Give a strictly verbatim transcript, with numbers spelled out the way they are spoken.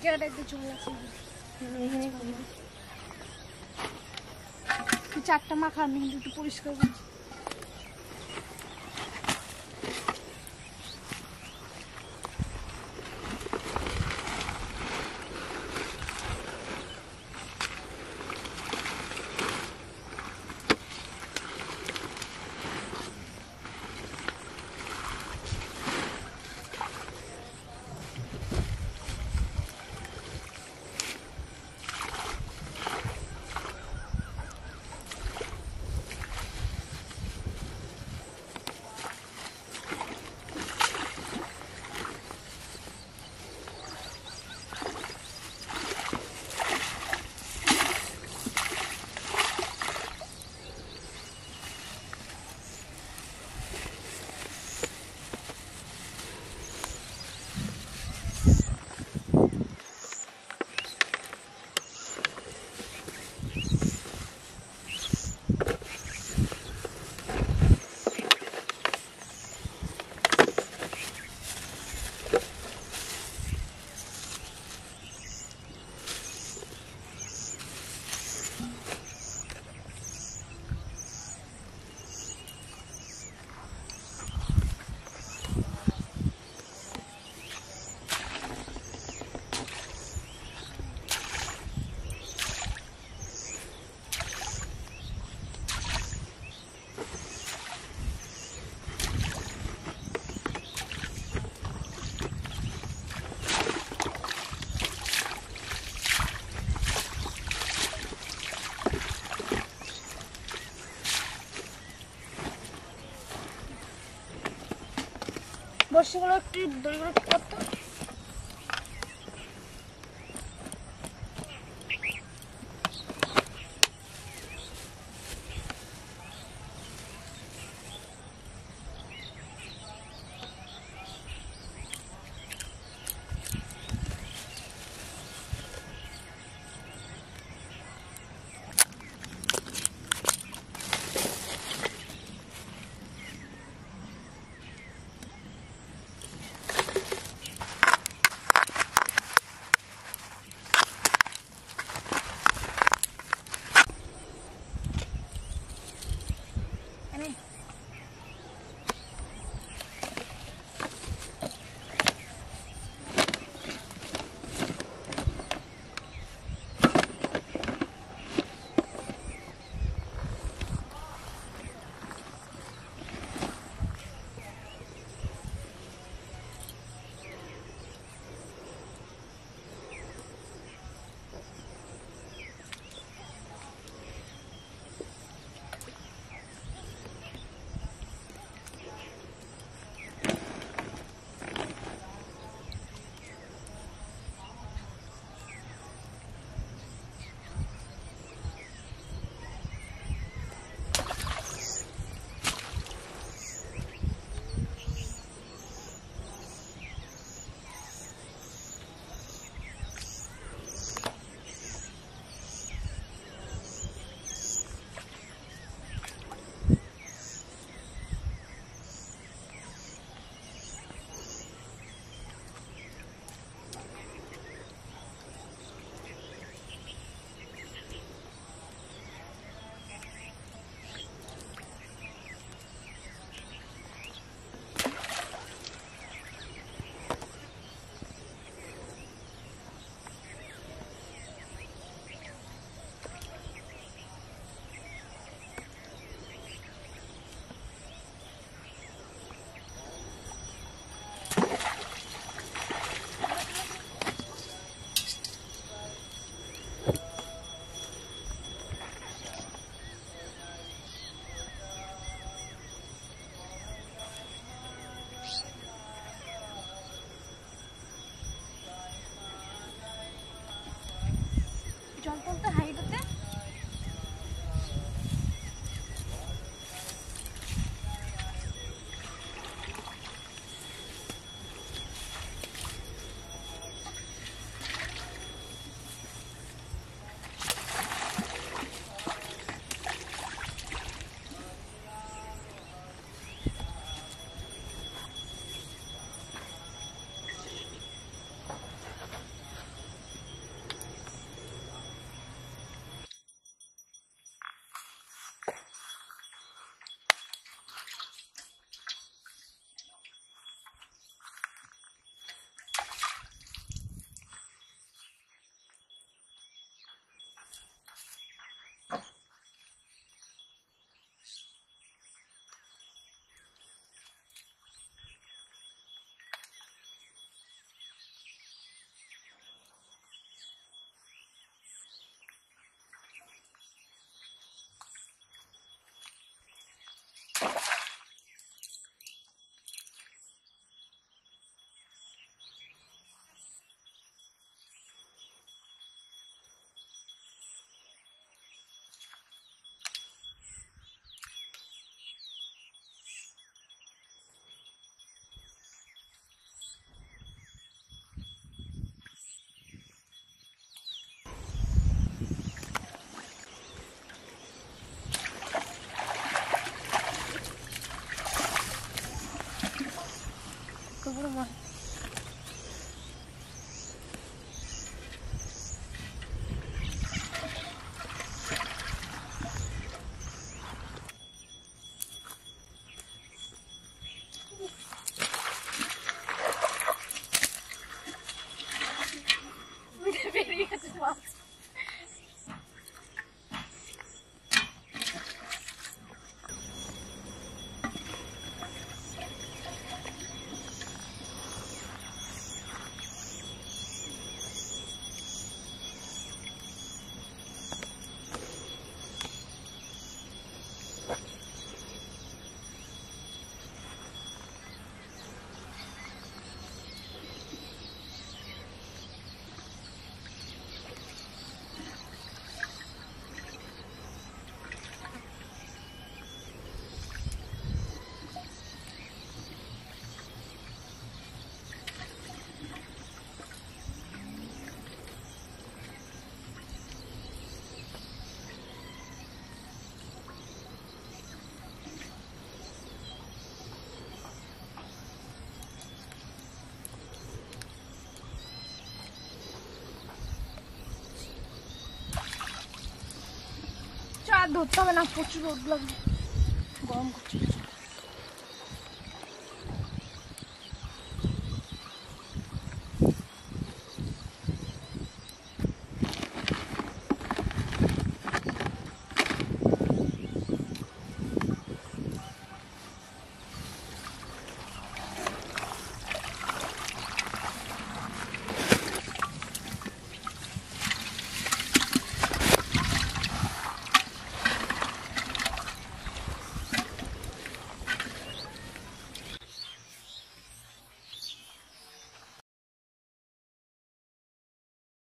they did it the jumla chili. The chatta makhani to polish coverage. Şurada bir döngü kapattım. আর ধরতে হবে না, প্রচুর রোদ লাগবে, গরম করছে।